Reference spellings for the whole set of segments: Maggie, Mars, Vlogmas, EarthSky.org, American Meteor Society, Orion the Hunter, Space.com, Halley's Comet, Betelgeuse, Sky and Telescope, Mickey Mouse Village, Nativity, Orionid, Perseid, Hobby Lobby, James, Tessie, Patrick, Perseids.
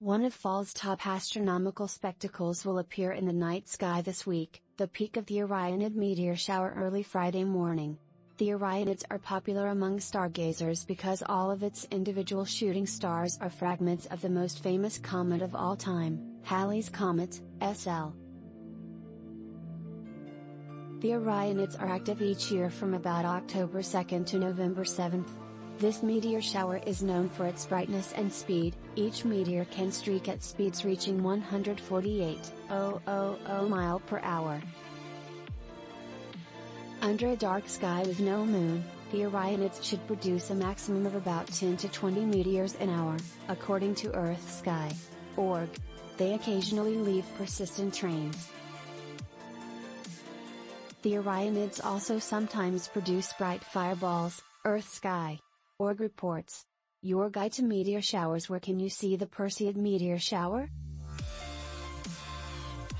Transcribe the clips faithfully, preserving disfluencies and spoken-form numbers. One of fall's top astronomical spectacles will appear in the night sky this week, the peak of the Orionid meteor shower early Friday morning. The Orionids are popular among stargazers because all of its individual shooting stars are fragments of the most famous comet of all time, Halley's Comet, S L. The Orionids are active each year from about October second to November seventh. This meteor shower is known for its brightness and speed. Each meteor can streak at speeds reaching one hundred forty-eight thousand miles per hour. Under a dark sky with no moon, the Orionids should produce a maximum of about ten to twenty meteors an hour, according to Earth Sky dot org. They occasionally leave persistent trains. The Orionids also sometimes produce bright fireballs, Earth Sky dot org reports. Your guide to meteor showers. Where can you see the Perseid meteor shower?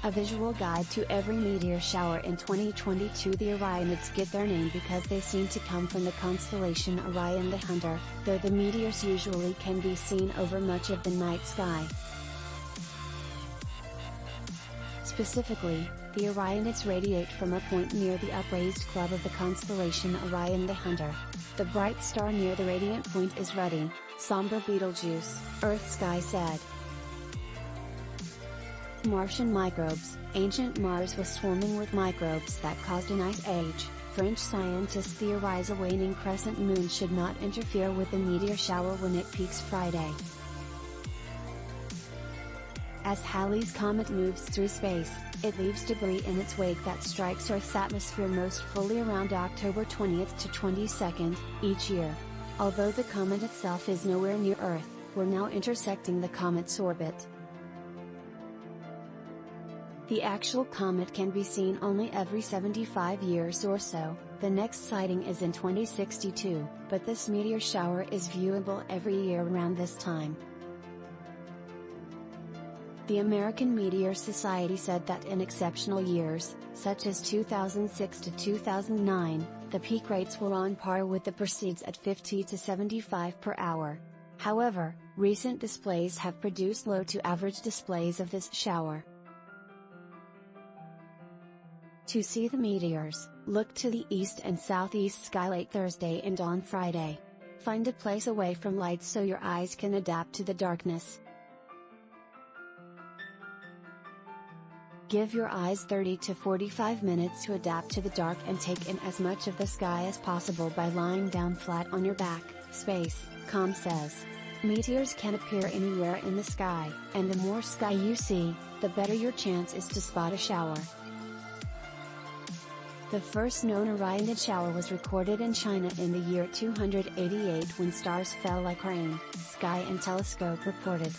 A visual guide to every meteor shower in twenty twenty-two. The Orionids get their name because they seem to come from the constellation Orion the Hunter, though the meteors usually can be seen over much of the night sky. Specifically, the Orionids radiate from a point near the upraised club of the constellation Orion the Hunter. The bright star near the radiant point is ruddy, somber Betelgeuse, Earth Sky said. Martian microbes. Ancient Mars was swarming with microbes that caused an ice age. French scientists theorize a waning crescent moon should not interfere with the meteor shower when it peaks Friday. As Halley's Comet moves through space, it leaves debris in its wake that strikes Earth's atmosphere most fully around October twentieth to twenty-second, each year. Although the comet itself is nowhere near Earth, we're now intersecting the comet's orbit. The actual comet can be seen only every seventy-five years or so. The next sighting is in twenty sixty-two, but this meteor shower is viewable every year around this time. The American Meteor Society said that in exceptional years, such as two thousand six to two thousand nine, the peak rates were on par with the Perseids at fifty to seventy-five per hour. However, recent displays have produced low to average displays of this shower. To see the meteors, look to the east and southeast sky late Thursday and on Friday. Find a place away from light so your eyes can adapt to the darkness. Give your eyes thirty to forty-five minutes to adapt to the dark and take in as much of the sky as possible by lying down flat on your back, Space dot com says. Meteors can appear anywhere in the sky, and the more sky you see, the better your chance is to spot a shower. The first known Orionid shower was recorded in China in the year two hundred eighty-eight when stars fell like rain, Sky and Telescope reported.